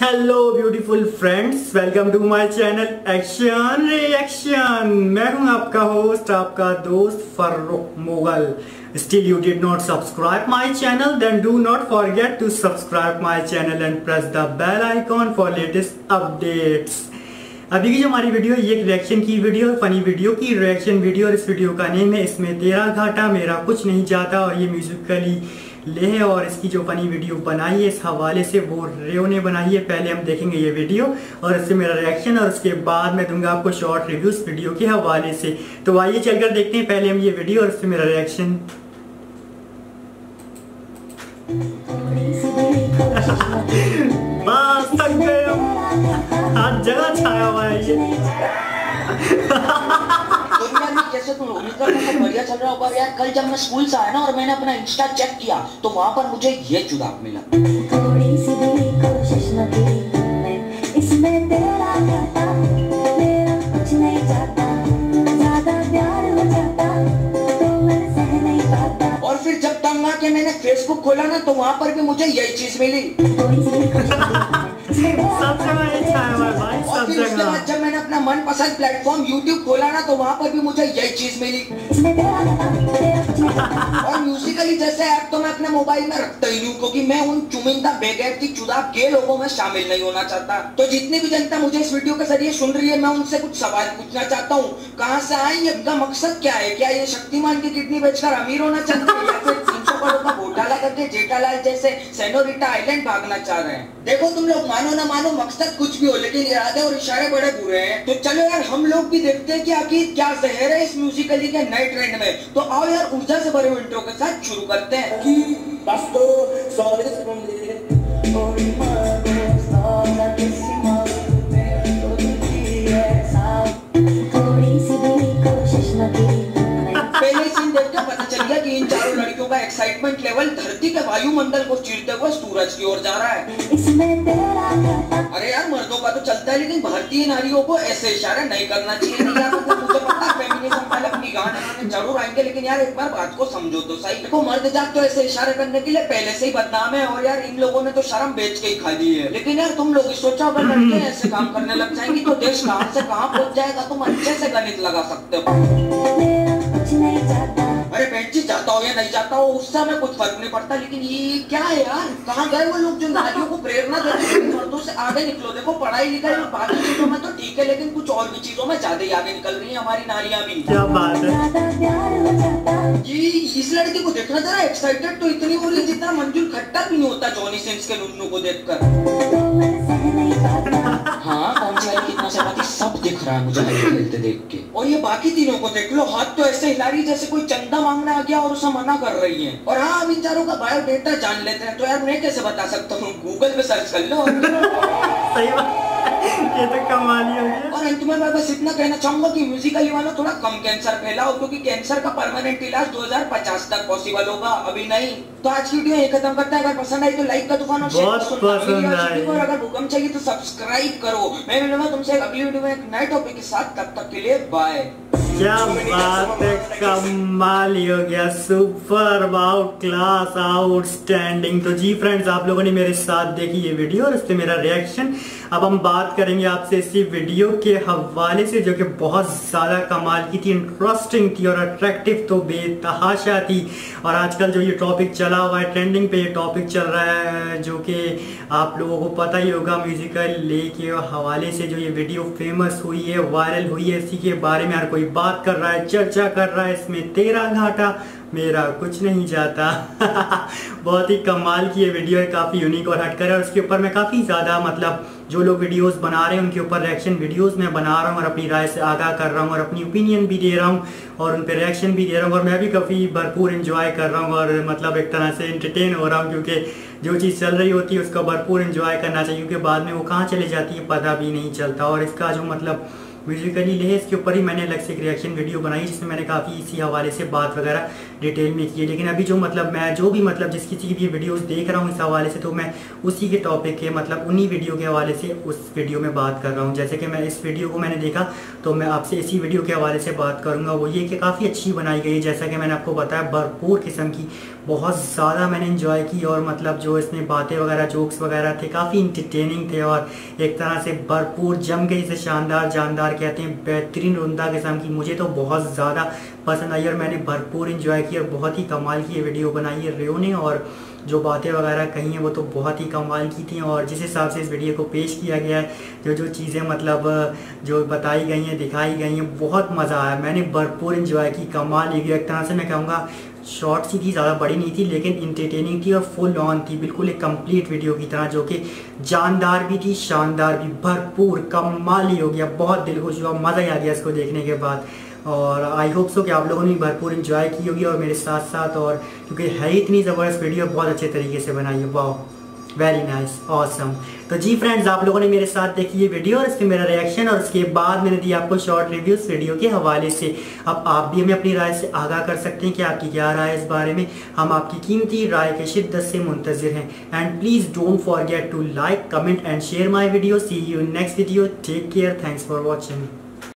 Hello beautiful friends, welcome to my channel action reaction. मैं हूं आपका होस्ट, आपका दोस्त Farrukh Mughal. Still you did not subscribe my channel, then do not forget to subscribe my channel and press the bell icon for latest updates. अभी की जो हमारी video है ये एक रिएक्शन की वीडियो, फनी वीडियो की रिएक्शन वीडियो। और इस वीडियो का नेम है इसमें तेरा घाटा मेरा कुछ नहीं जाता, और ये म्यूजिकली ले है। और इसकी जो फनी वीडियो बनाई है इस हवाले से वो रेओ ने बनाई है। पहले हम देखेंगे ये वीडियो और इससे मेरा रिएक्शन, और उसके बाद मैं दूंगा आपको शॉर्ट रिव्यूज वीडियो के हवाले से। तो आइए चलकर देखते हैं पहले हम ये वीडियो और इससे मेरा रिएक्शन। जगह छाया हुआ है ये। जैसे तुम लोग बढ़िया चल रहा होगा यार। कल जब मैं स्कूल से आया ना और मैंने अपना इंस्टा चेक किया तो वहाँ पर मुझे ये जुड़ाव मिला। थोड़ी सी भी कोशिश न की तुमने, इसमें तेरा घाटा मेरा कुछ नहीं जाता। ज़्यादा प्यार हो जाता तो मैं सह नहीं पाता। और फिर जब तंग आके मैंने फेसबुक खोला ना तो वहाँ पर भी मुझे यही चीज मिली। और फिर उसके बाद जब मैंने अपना मनपसंद प्लेटफॉर्म YouTube खोला ना तो वहाँ पर भी मुझे यही चीज मिली। और म्यूजिकली जैसे ऐप तो मैं अपने मोबाइल में रखता ही हूँ, क्योंकि मैं उन चुमिंदा बेगैर की चुदाब के लोगों में शामिल नहीं होना चाहता। तो जितनी भी जनता मुझे इस वीडियो के जरिए सुन रही है, मैं उनसे कुछ सवाल पूछना चाहता हूँ। कहाँ से आए, इनका मकसद क्या है? क्या ये शक्तिमान की किडनी बेचकर अमीर होना चाहते हैं, या फिर 300 करोड़ का घोटाला करके जेठालाल जैसे सेनोरिटा आइलैंड भागना चाह रहे हैं? देखो तुम लोग मानो ना मानो, मकसद कुछ भी हो लेकिन इरादे और इशारे बड़े बुरे हैं। तो चलो यार हम लोग भी देखते हैं कि आखिर क्या जहर है इस म्यूजिकली के नए ट्रेंड में। तो आओ यार ऊर्जा से भरे इंट्रो के साथ शुरू करते हैं। बस तो एक्साइटमेंट लेवल धरती के वायुमंडल को चीरते हुए सूरज की ओर जा रहा है। इसमें तेरा घाटा। अरे यार मर्दों का तो चलता है, लेकिन भारतीय नारियों को ऐसे इशारे नहीं करना चाहिए। मुझे पता फेमिनिज्म वाले अपनी गाने जरूर आएंगे, लेकिन यार एक बार बात को समझो तो सही। देखो मर्द जात तो ऐसे इशारे करने के लिए पहले से ही बदनाम है, और यार इन लोगों ने तो शर्म बेच के ही खा ली है। लेकिन यार तुम लोग सोचो अगर लड़के ऐसे काम करने लग जाएंगे तो देश कहाँ से कहाँ पहुँच जाएगा। तुम अच्छे से गणित लगा सकते हो। अरे बेंची जाता हो या नहीं जाता हो उससे हमें कुछ फर्क नहीं पड़ता, लेकिन ये क्या है यार, कहाँ गए वो लोग जो नारियों को प्रेरणा देते हैं? मर्दों से आगे निकलो। देखो पढ़ाई लिखाई और बाकी चीजों में तो ठीक है, लेकिन कुछ और भी चीजों में ज्यादा ही आगे निकल रही है हमारी नारियां भी। क्या बात है जी, इस लड़की को देखना जरा, एक्साइटेड तो इतनी हो रही है जितना मंजूर खट्टा भी नहीं होता जॉनी सिंस के नुन्नू को देख कर। हाँ कौन सा कितना शरारती सब दिख रहा है मुझे खेलते देख के। और ये बाकी तीनों को देख लो, हाथ तो ऐसे हिला रही जैसे कोई चंदा मांगने आ गया और उसे मना कर रही है। और हाँ अब इन चारों का बायोडेटा जान लेते हैं, तो यार मैं कैसे बता सकता हूँ, गूगल पे सर्च कर लो। सही बात, ये तो कमाल ही हो गया। और अंत में मैं बस इतना कहना चाहूंगा कि म्यूजिकली वालों थोड़ा कम कैंसर फैलाओ, क्योंकि कैंसर का परमानेंट इलाज 2050 तक पॉसिबल होगा, अभी नहीं। तो आज की वीडियो यही खत्म करते हैं। अगर पसंद आई तो लाइक का तूफान और शेयर करो, और अगर भूकंप चाहिए तो सब्सक्राइब करो। मैं मिलूंगा तुमसे अगली वीडियो में एक नए टॉपिक के साथ, तब तक के लिए बाय। क्या बात है, कमाल हो गया, सुपर, वाओ, क्लास, आउटस्टैंडिंग। तो जी फ्रेंड्स, आप लोगों ने मेरे साथ देखी ये वीडियो और उससे मेरा रिएक्शन। अब हम बात करेंगे आपसे इसी वीडियो के हवाले से, जो कि बहुत ज़्यादा कमाल की थी, इंटरेस्टिंग थी और अट्रैक्टिव तो बेतहाशा थी। और आजकल जो ये टॉपिक चला हुआ है, ट्रेंडिंग पे ये टॉपिक चल रहा है, जो कि आप लोगों को पता ही होगा, म्यूजिकल ले के हवाले से जो ये वीडियो फेमस हुई है, वायरल हुई है, इसी के बारे में हर कोई बात कर रहा है, चर्चा कर रहा है। इसमें तेरा घाटा मेरा कुछ नहीं जाता। बहुत ही कमाल की ये वीडियो है, काफ़ी यूनिक और हटकर है। और उसके ऊपर मैं काफ़ी ज़्यादा, मतलब जो लोग वीडियोस बना रहे हैं उनके ऊपर रिएक्शन वीडियोस मैं बना रहा हूँ और अपनी राय से आगाह कर रहा हूँ और अपनी ओपिनियन भी दे रहा हूँ और उन पर रिएक्शन भी दे रहा हूँ। और मैं भी काफ़ी भरपूर एंजॉय कर रहा हूँ और मतलब एक तरह से एंटरटेन हो रहा हूँ, क्योंकि जो चीज़ चल रही होती है उसका भरपूर एंजॉय करना चाहिए, क्योंकि बाद में वो कहाँ चले जाती है पता भी नहीं चलता। और इसका जो मतलब म्यूजिकली ले इसके ऊपर ही मैंने अलग से एक रिएक्शन वीडियो बनाई, जिसमें मैंने काफ़ी इसी हवाले से बात वगैरह डिटेल में किए, लेकिन अभी जो मतलब मैं जो भी मतलब जिस किसी भी वीडियोस देख रहा हूँ इस हवाले से, तो मैं उसी के टॉपिक के मतलब उन्हीं वीडियो के हवाले से उस वीडियो में बात कर रहा हूँ। जैसे कि मैं इस वीडियो को मैंने देखा तो मैं आपसे इसी वीडियो के हवाले से बात करूँगा। वो ये कि काफ़ी अच्छी बनाई गई है, जैसा कि मैंने आपको बताया, भरपूर किस्म की, बहुत ज़्यादा मैंने इन्जॉय की। और मतलब जो इसमें बातें वगैरह जोक्स वगैरह थे काफ़ी इंटरटेनिंग थे और एक तरह से भरपूर जम गई, इसे शानदार जानदार कहते हैं, बेहतरीन रुंदा किस्म की। मुझे तो बहुत ज़्यादा पसंद आई और मैंने भरपूर इन्जॉय की और बहुत ही कमाल की ये वीडियो बनाई है रियो ने। और जो बातें वगैरह कही हैं वो तो बहुत ही कमाल की थी। और जिस हिसाब से इस वीडियो को पेश किया गया है, जो जो चीज़ें मतलब जो बताई गई हैं दिखाई गई हैं, बहुत मज़ा आया, मैंने भरपूर इन्जॉय की। कमाल ये एक तरह से मैं कहूँगा शॉर्ट सी थी, ज़्यादा बड़ी नहीं थी, लेकिन इंटरटेनिंग थी और फुल ऑन थी, बिल्कुल एक कंप्लीट वीडियो की तरह, जो कि जानदार भी थी, शानदार भी, भरपूर कमाल ही हो गया। बहुत दिल खुश हुआ, मज़ा ही आ गया इसको देखने के बाद। और आई होप सो कि आप लोगों ने भरपूर इन्जॉय की होगी और मेरे साथ साथ, और क्योंकि है ही इतनी ज़बरदस्त वीडियो, बहुत अच्छे तरीके से बनाई है। वाह, वेरी नाइस, ऑसम। तो जी फ्रेंड्स, आप लोगों ने मेरे साथ देखी ये वीडियो और इस पर मेरा रिएक्शन, और उसके बाद मैंने दी आपको शॉर्ट रिव्यू वीडियो के हवाले से। अब आप भी हमें अपनी राय से आगाह कर सकते हैं कि आपकी क्या राय है इस बारे में। हम आपकी कीमती राय के शिद्दत से मुंतज़िर हैं। And please don't forget to like, comment and share my video. See you in next video. Take care. Thanks for watching.